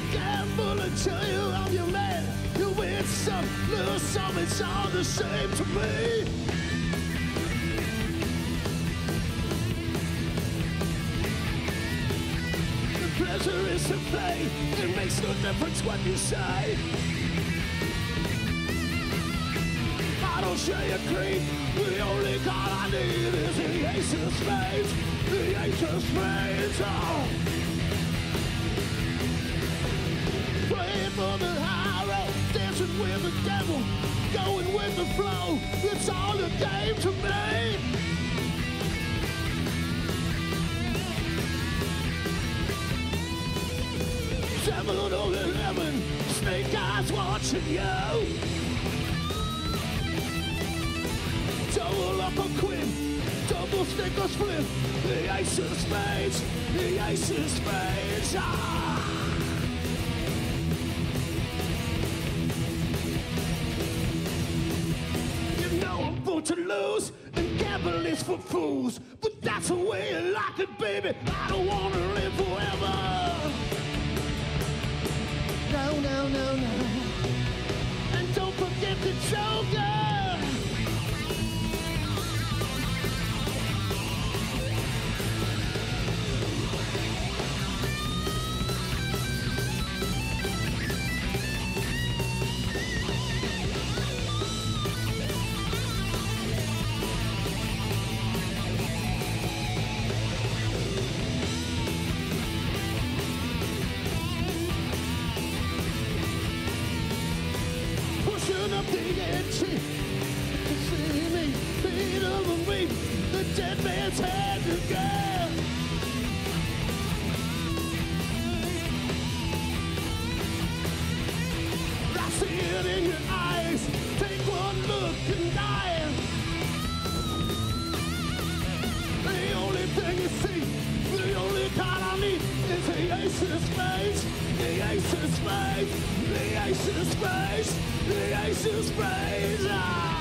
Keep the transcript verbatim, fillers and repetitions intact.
be careful until you have your man. You win some, lose some, it's all the same to me. Pleasure is to play, it makes no difference what you say. I don't share your creed, the only card I need is the Ace of Spades, the Ace of Spades, oh. Playing for the high road, dancing with the devil, going with the flow, it's all a game to me. Devil on the lemon, snake eyes watching you. Double up a quid, double stick or split. The Ace of Spades, the Ace of Spades. Ah. You know I'm born to lose, and gambling is for fools. But that's the way you like it, baby. I don't wanna live forever. No, no, no, no. And don't forget the Joker. Up the entry to see me beat over me, the dead man's hand again. I see it in your eyes, take one look and die. The only thing you see, the only card I need is the Ace of Spades, the Ace of Spades, the Ace of Spades, the Ace of Spades.